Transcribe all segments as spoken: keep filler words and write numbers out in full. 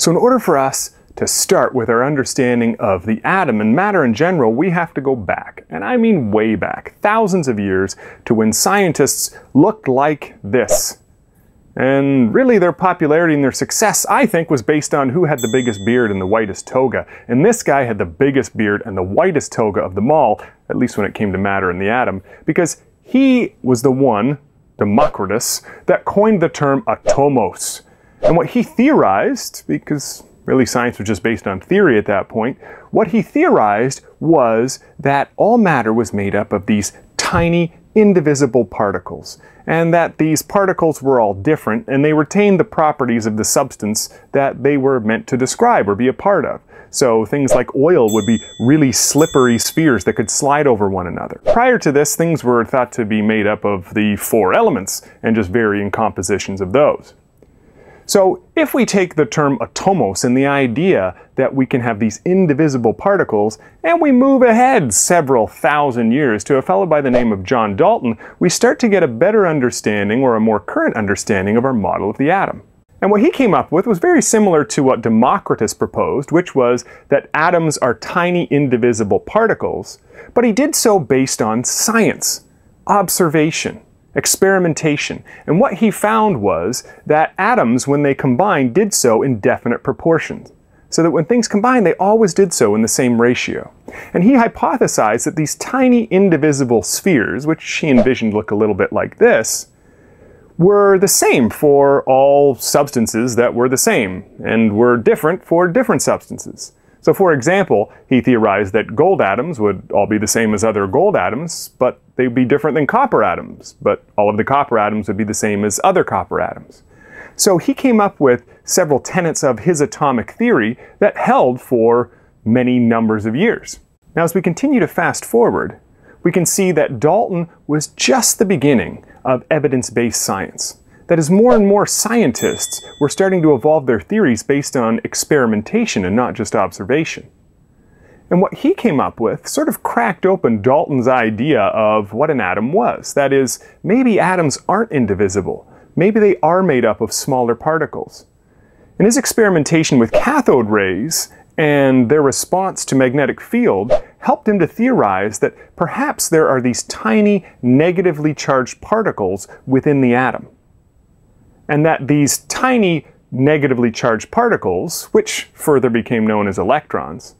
So in order for us to start with our understanding of the atom and matter in general, we have to go back, and I mean way back, thousands of years, to when scientists looked like this. And really their popularity and their success, I think, was based on who had the biggest beard and the whitest toga. And this guy had the biggest beard and the whitest toga of them all, at least when it came to matter and the atom, because he was the one, Democritus, that coined the term atomos. And what he theorized, because really science was just based on theory at that point, what he theorized was that all matter was made up of these tiny, indivisible particles, and that these particles were all different and they retained the properties of the substance that they were meant to describe or be a part of. So things like oil would be really slippery spheres that could slide over one another. Prior to this, things were thought to be made up of the four elements and just varying compositions of those. So if we take the term atomos and the idea that we can have these indivisible particles, and we move ahead several thousand years to a fellow by the name of John Dalton, we start to get a better understanding, or a more current understanding, of our model of the atom. And what he came up with was very similar to what Democritus proposed, which was that atoms are tiny indivisible particles, but he did so based on science, observation, experimentation. And what he found was that atoms, when they combined, did so in definite proportions. So that when things combined, they always did so in the same ratio. And he hypothesized that these tiny indivisible spheres, which he envisioned look a little bit like this, were the same for all substances that were the same, and were different for different substances. So for example, he theorized that gold atoms would all be the same as other gold atoms, but they'd be different than copper atoms, but all of the copper atoms would be the same as other copper atoms. So he came up with several tenets of his atomic theory that held for many numbers of years. Now, as we continue to fast forward, we can see that Dalton was just the beginning of evidence-based science. That is, more and more scientists were starting to evolve their theories based on experimentation and not just observation. And what he came up with sort of cracked open Dalton's idea of what an atom was. That is, maybe atoms aren't indivisible. Maybe they are made up of smaller particles. In his experimentation with cathode rays and their response to magnetic field, helped him to theorize that perhaps there are these tiny, negatively charged particles within the atom. And that these tiny negatively charged particles, which further became known as electrons,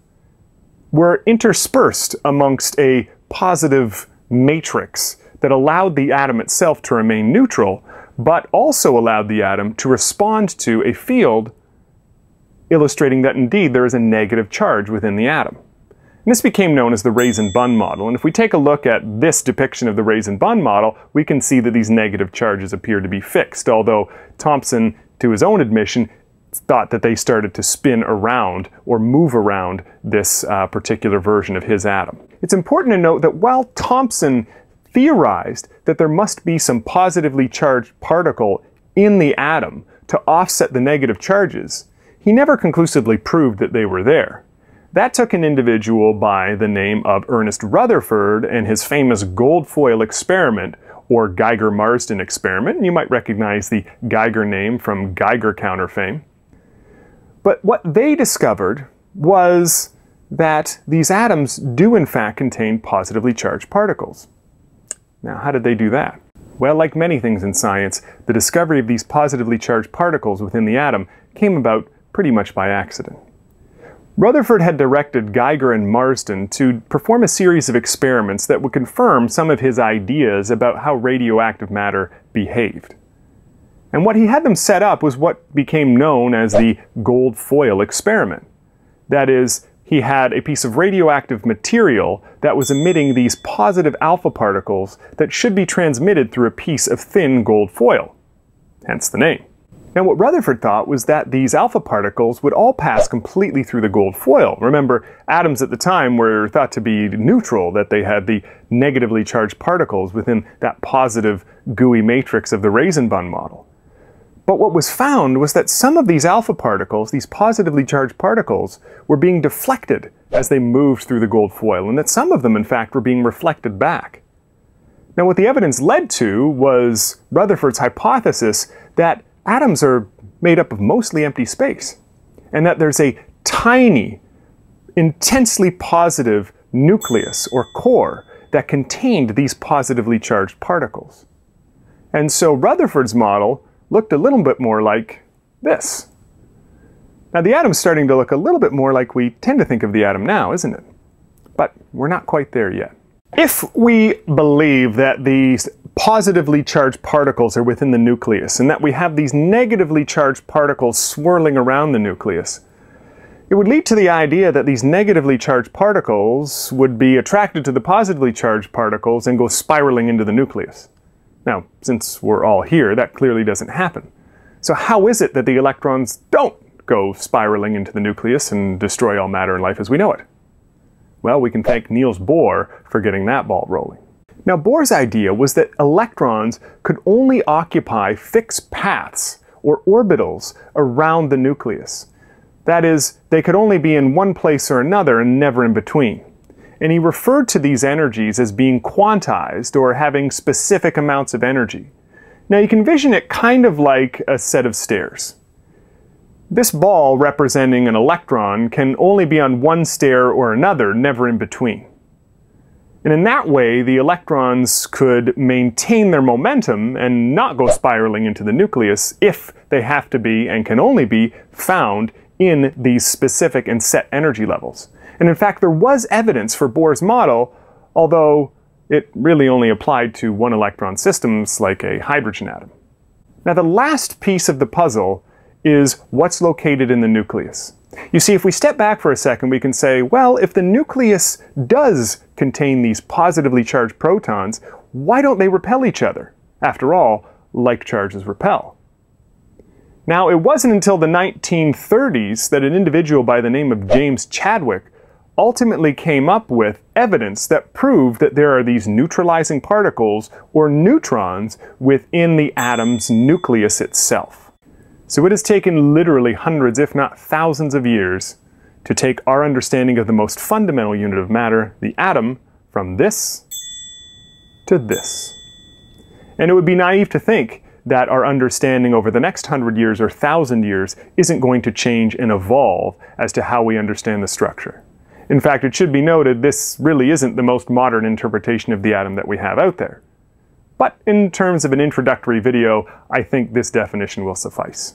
were interspersed amongst a positive matrix that allowed the atom itself to remain neutral, but also allowed the atom to respond to a field illustrating that indeed there is a negative charge within the atom. And this became known as the Raisin-Bun model, and if we take a look at this depiction of the Raisin-Bun model, we can see that these negative charges appear to be fixed, although Thomson, to his own admission, thought that they started to spin around or move around this uh, particular version of his atom. It's important to note that while Thomson theorized that there must be some positively charged particle in the atom to offset the negative charges, he never conclusively proved that they were there. That took an individual by the name of Ernest Rutherford and his famous Gold Foil Experiment, or Geiger-Marsden Experiment, and you might recognize the Geiger name from Geiger counter fame. But what they discovered was that these atoms do in fact contain positively charged particles. Now, how did they do that? Well, like many things in science, the discovery of these positively charged particles within the atom came about pretty much by accident. Rutherford had directed Geiger and Marsden to perform a series of experiments that would confirm some of his ideas about how radioactive matter behaved. And what he had them set up was what became known as the Gold Foil Experiment. That is, he had a piece of radioactive material that was emitting these positive alpha particles that should be transmitted through a piece of thin gold foil, hence the name. Now, what Rutherford thought was that these alpha particles would all pass completely through the gold foil. Remember, atoms at the time were thought to be neutral, that they had the negatively charged particles within that positive gooey matrix of the Raisin-Bun model. But what was found was that some of these alpha particles, these positively charged particles, were being deflected as they moved through the gold foil, and that some of them, in fact, were being reflected back. Now, what the evidence led to was Rutherford's hypothesis that atoms are made up of mostly empty space, and that there's a tiny, intensely positive nucleus or core that contained these positively charged particles. And so Rutherford's model looked a little bit more like this. Now the atom's starting to look a little bit more like we tend to think of the atom now, isn't it? But we're not quite there yet. If we believe that these positively charged particles are within the nucleus and that we have these negatively charged particles swirling around the nucleus, it would lead to the idea that these negatively charged particles would be attracted to the positively charged particles and go spiraling into the nucleus. Now, since we're all here, that clearly doesn't happen. So how is it that the electrons don't go spiraling into the nucleus and destroy all matter and life as we know it? Well, we can thank Niels Bohr for getting that ball rolling. Now, Bohr's idea was that electrons could only occupy fixed paths or orbitals around the nucleus. That is, they could only be in one place or another and never in between. And he referred to these energies as being quantized or having specific amounts of energy. Now you can envision it kind of like a set of stairs. This ball representing an electron can only be on one stair or another, never in between. And in that way, the electrons could maintain their momentum and not go spiraling into the nucleus if they have to be and can only be found in these specific and set energy levels. And in fact, there was evidence for Bohr's model, although it really only applied to one electron systems like a hydrogen atom. Now the last piece of the puzzle is what's located in the nucleus. You see, if we step back for a second, we can say, well, if the nucleus does contain these positively charged protons, why don't they repel each other? After all, like charges repel. Now, it wasn't until the nineteen thirties that an individual by the name of James Chadwick ultimately came up with evidence that proved that there are these neutralizing particles or neutrons within the atom's nucleus itself. So it has taken literally hundreds, if not thousands of years to take our understanding of the most fundamental unit of matter, the atom, from this to this. And it would be naive to think that our understanding over the next hundred years or thousand years isn't going to change and evolve as to how we understand the structure. In fact, it should be noted this really isn't the most modern interpretation of the atom that we have out there. But in terms of an introductory video, I think this definition will suffice.